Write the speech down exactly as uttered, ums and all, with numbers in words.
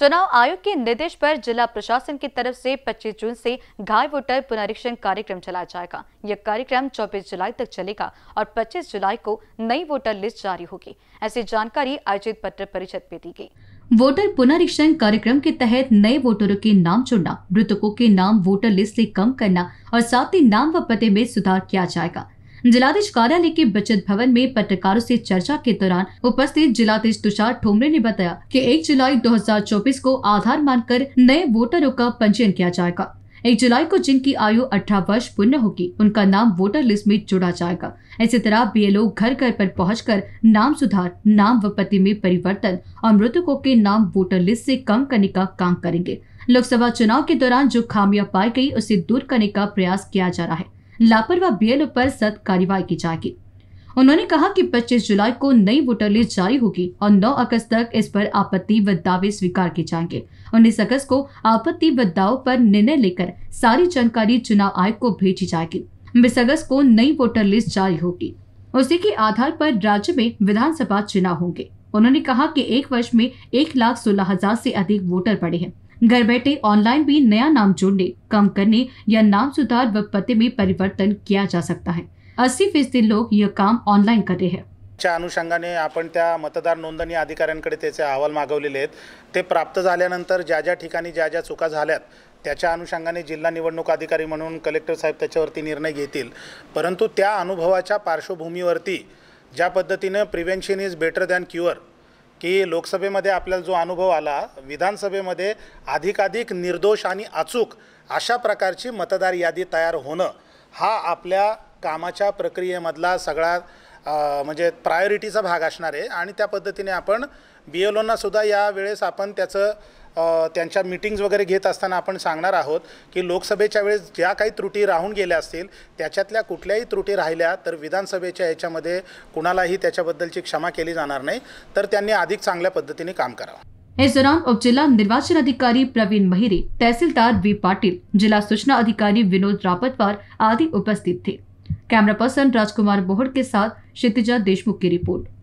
चुनाव आयोग के निर्देश पर जिला प्रशासन की तरफ से पच्चीस जून से गाय वोटर पुनरीक्षण कार्यक्रम चलाया जाएगा। यह कार्यक्रम चौबीस जुलाई तक चलेगा और पच्चीस जुलाई को नई वोटर लिस्ट जारी होगी। ऐसी जानकारी आयोजित पत्र परिषद में दी गई। वोटर पुनरीक्षण कार्यक्रम के तहत नए वोटरों के नाम चुनना, मृतकों के नाम वोटर लिस्ट से कम करना और साथ ही नाम व पते में सुधार किया जाएगा। जिलाधीश कार्यालय के बचत भवन में पत्रकारों से चर्चा के दौरान उपस्थित जिलाधीश तुषार ठोमरे ने बताया कि एक जुलाई दो हजार चौबीस को आधार मानकर नए वोटरों का पंजीयन किया जाएगा। एक जुलाई को जिनकी आयु अठारह वर्ष पूर्ण होगी उनका नाम वोटर लिस्ट में जोड़ा जाएगा। इसी तरह बीएलओ घर घर पर पहुंचकर नाम सुधार, नाम व पते में परिवर्तन और मृतकों के नाम वोटर लिस्ट से कम करने का काम करेंगे। लोकसभा चुनाव के दौरान जो खामियां पाई गई उसे दूर करने का प्रयास किया जा रहा है। लापरवाह बीएलओ पर सख्त कार्रवाई की जाएगी। उन्होंने कहा कि पच्चीस जुलाई को नई वोटर लिस्ट जारी होगी और नौ अगस्त तक इस पर आपत्ति व दावे स्वीकार किए जाएंगे। उन्नीस अगस्त को आपत्ति व दावों पर निर्णय लेकर सारी जानकारी चुनाव आयोग को भेजी जाएगी। बीस अगस्त को नई वोटर लिस्ट जारी होगी, उसी के आधार पर राज्य में विधानसभा चुनाव होंगे। उन्होंने कहा कि एक वर्ष में एक लाख सोलह हजार से अधिक वोटर बढ़े हैं। घर बैठे ऑनलाइन भी नया नाम जोड़ने, कम करने या नाम सुधार व पते में परिवर्तन किया जा सकता है। अस्सी फीसदी लोग यह काम ऑनलाइन कर रहे हैं। च्या अनुषंगाने आपण त्या मतदार नोंदणी अधिकाऱ्यांकडे त्याचे अहवाल मागवलेले आहेत। ते प्राप्त झाल्यानंतर ज्या ज्या ठिकाणी ज्या ज्या चुका झाल्यात त्याच्या अनुषंगाने जिल्हा निवडणूक अधिकारी म्हणून कलेक्टर साहेब त्याच्यावरती निर्णय घेतील। परंतु त्या अनुभवाच्या पार्श्वभूमीवरती ज्या पद्धतीने prevention is better than cure की लोकसभेमध्ये आपल्याला जो अनुभव आला, विधानसभेमध्ये अधिकाधिक निर्दोष आणि अचूक अशा प्रकारची मतदार यादी तयार होणं हा आपल्या कामाच्या प्रक्रियेमधला सगळा म्हणजे प्रायोरिटीचा भाग असणार आहे। आणि त्या पद्धतीने आपण बीएलओंना सुद्धा या वेळेस आपण त्याचं त्यांच्या मीटिंग्स वगैरे घेत असताना आपण सांगणार आहोत की लोकसभेच्या वेळेस ज्या काही त्रुटी राहून गेल्या असतील त्याच्यातल्या कुठल्याही त्रुटी राहिल्या तर विधानसभेच्या याच्यामध्ये कुणालाही त्याच्याबद्दलची क्षमा केली जाणार नाही, तर त्यांनी अधिक चांगल्या पद्धतीने काम करावं। इस दौरान उप जिला निर्वाचन अधिकारी प्रवीण महिरी, तहसीलदार वी पाटिल, जिला सूचना अधिकारी विनोद रावपतवार आदि उपस्थित थे। कैमरा पर्सन राजकुमार बोहड़ के साथ क्षितिज देशमुख की रिपोर्ट।